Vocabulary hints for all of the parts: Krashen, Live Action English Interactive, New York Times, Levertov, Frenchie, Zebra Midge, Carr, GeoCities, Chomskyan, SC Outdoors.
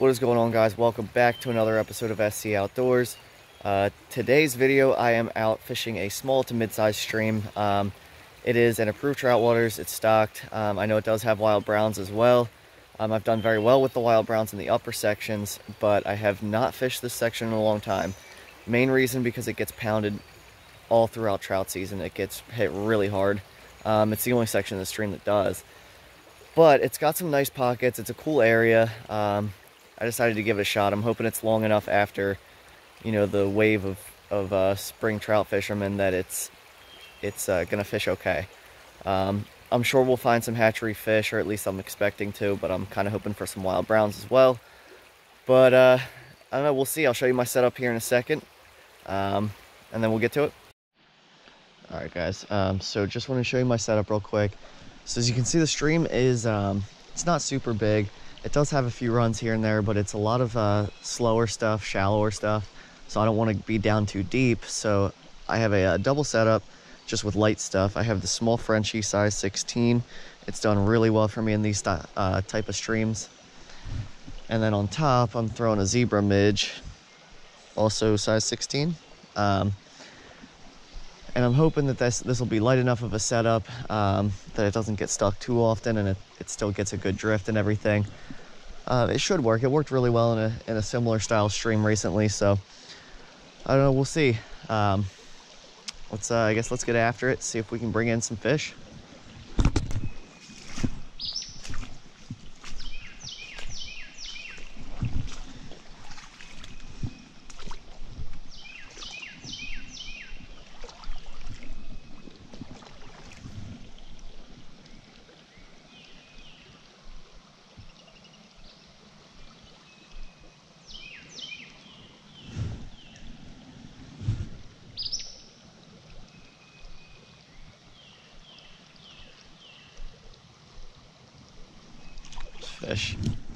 What is going on, guys? Welcome back to another episode of SC Outdoors. Today's video, I am out fishing a small to mid-sized stream. It is an approved trout waters. It's stocked. I know it does have wild browns as well. I've done very well with the wild browns in the upper sections, but I have not fished this section in a long time. Main reason, because it gets pounded all throughout trout season. It gets hit really hard. It's the only section of the stream that does. But it's got some nice pockets. It's a cool area. I decided to give it a shot. I'm hoping it's long enough after, you know, the wave of spring trout fishermen that it's gonna fish okay. I'm sure we'll find some hatchery fish, or at least I'm expecting to, but I'm kind of hoping for some wild browns as well. But I don't know, we'll see. I'll show you my setup here in a second, and then we'll get to it. All right, guys, so just want to show you my setup real quick. So as you can see, the stream is, it's not super big. It does have a few runs here and there, but it's a lot of slower stuff, shallower stuff. So I don't want to be down too deep. So I have a double setup just with light stuff. I have the small Frenchie size 16. It's done really well for me in these type of streams. And then on top, I'm throwing a Zebra Midge, also size 16. And I'm hoping that this will be light enough of a setup that it doesn't get stuck too often, and it still gets a good drift and everything. It should work. It worked really well in a similar style stream recently, so I don't know, we'll see. I guess let's get after it, see if we can bring in some fish.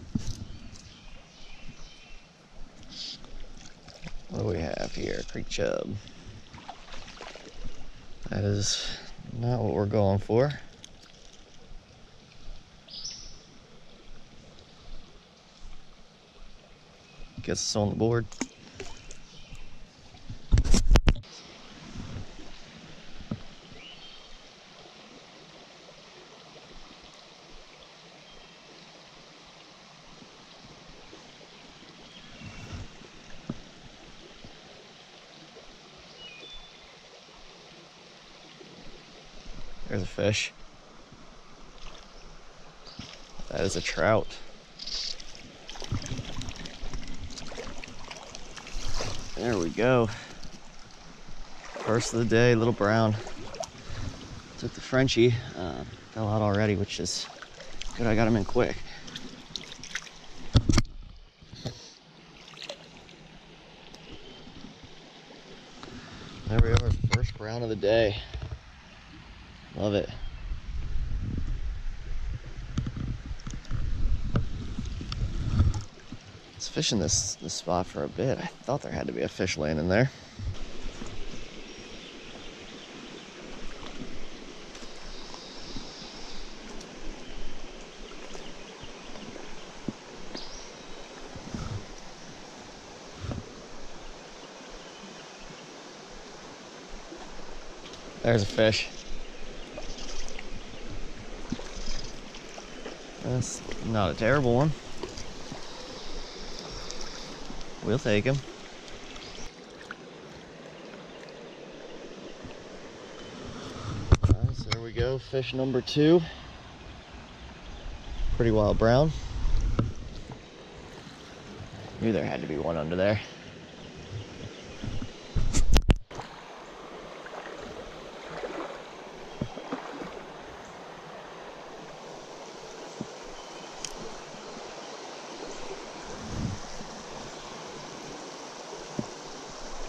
Fish. What do we have here? Creek chub. That is not what we're going for. Gets us on the board. There's a fish. That is a trout. There we go. First of the day, little brown. Took the Frenchie. Fell out already, which is good. I got him in quick. There we are, first brown of the day. Love it. I was fishing this spot for a bit. I thought there had to be a fish laying in there. There's a fish. That's not a terrible one. We'll take him. All right, so there we go, fish number two. Pretty wild brown. Knew there had to be one under there.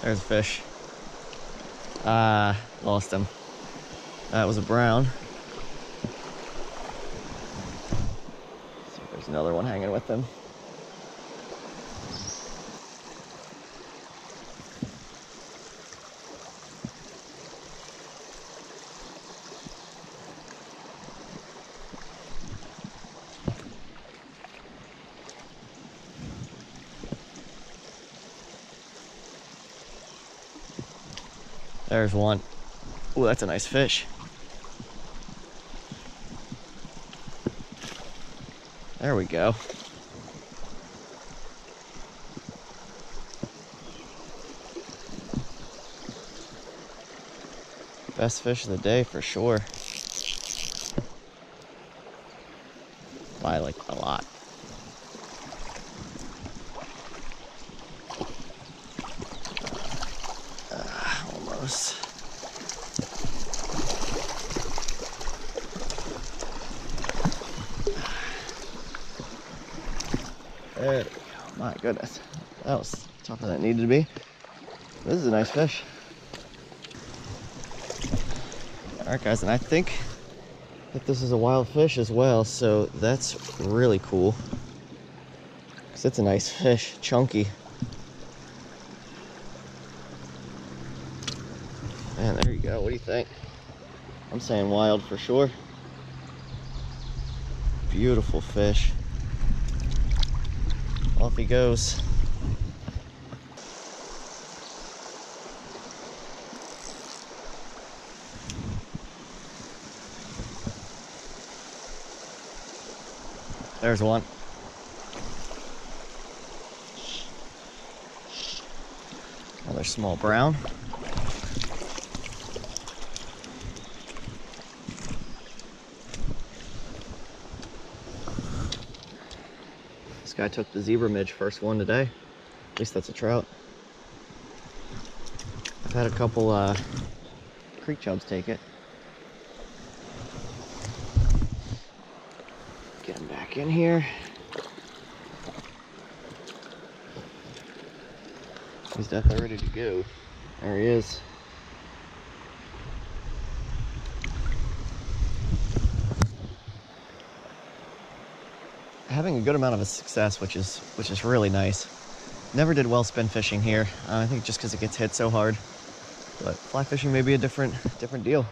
There's a fish. Lost him. That was a brown. So there's another one hanging with him. There's one. Oh, that's a nice fish. There we go. Best fish of the day for sure. By like a lot. Almost. There we go. My goodness. That was tougher than it needed to be. This is a nice fish. Alright guys, and I think that this is a wild fish as well, so that's really cool. Because it's a nice fish, chunky. Man, there you go, what do you think? I'm saying wild for sure. Beautiful fish. Off he goes. There's one. Another small brown. This guy took the zebra midge, first one today. At least that's a trout. I've had a couple creek chubs take it. In here. He's definitely ready to go. There he is. Having a good amount of a success, which is really nice. Never did well spin fishing here. I think just because it gets hit so hard. But fly fishing may be a different deal.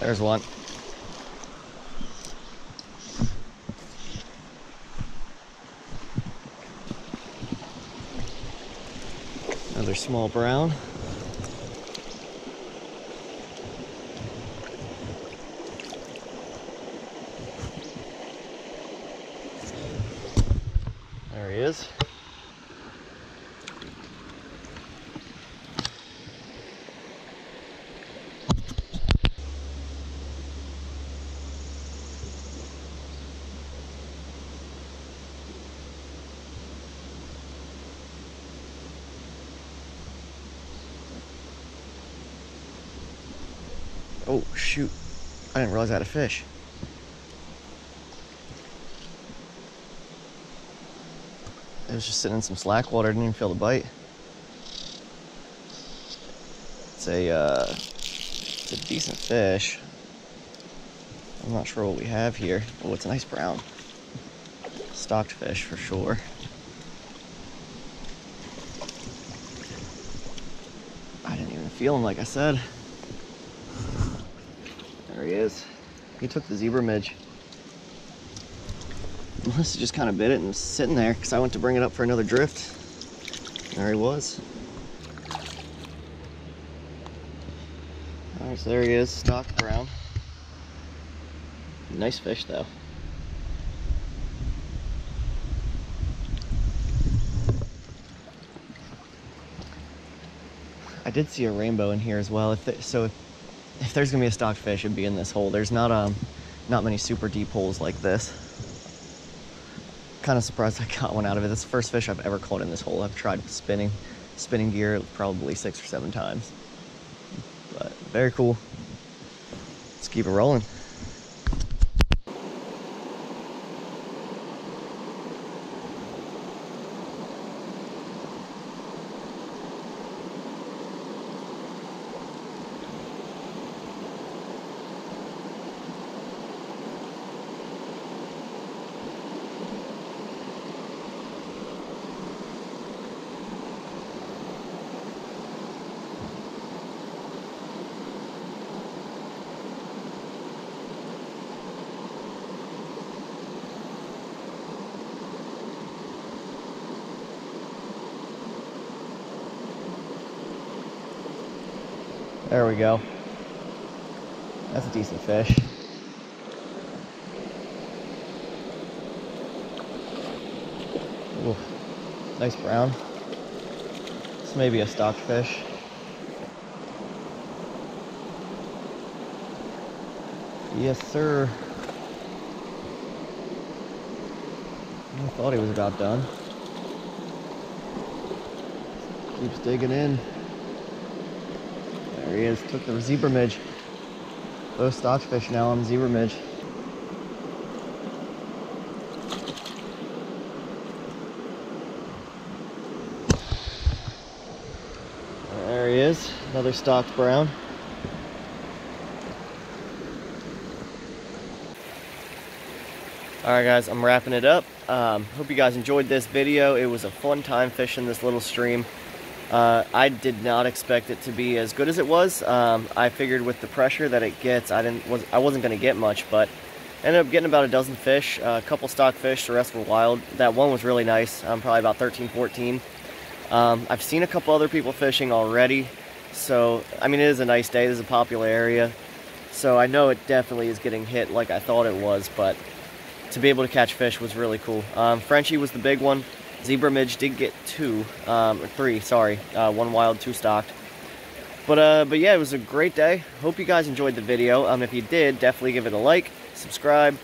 There's one. Another small brown. There he is. Oh shoot, I didn't realize I had a fish. It was just sitting in some slack water, didn't even feel the bite. It's a decent fish. I'm not sure what we have here. Oh, it's a nice brown. Stocked fish for sure. I didn't even feel him like I said. There he is. He took the zebra midge. Must have just kind of bit it and was sitting there because I went to bring it up for another drift. There he was. Alright, so there he is, stocked brown. Nice fish though. I did see a rainbow in here as well. If there's gonna be a stocked fish, it'd be in this hole. There's not many super deep holes like this. Kind of surprised I got one out of it. That's the first fish I've ever caught in this hole. I've tried spinning gear probably 6 or 7 times. But very cool. Let's keep it rolling. There we go. That's a decent fish. Oof. Nice brown. This may be a stocked fish. Yes, sir. I thought he was about done. Keeps digging in. There he is. Took the zebra midge. Those stocked fish now on zebra midge. There he is. Another stocked brown. Alright guys, I'm wrapping it up. Hope you guys enjoyed this video. It was a fun time fishing this little stream. I did not expect it to be as good as it was. I figured with the pressure that it gets, I wasn't going to get much, but ended up getting about a dozen fish, a couple stock fish, the rest were wild. That one was really nice, probably about 13, 14. I've seen a couple other people fishing already, so I mean it is a nice day, this is a popular area. So I know it definitely is getting hit like I thought it was, but to be able to catch fish was really cool. Frenchie was the big one. Zebra midge did get three, sorry. One wild, two stocked. But yeah, it was a great day. Hope you guys enjoyed the video. If you did, definitely give it a like, subscribe.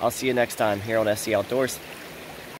I'll see you next time here on SC Outdoors.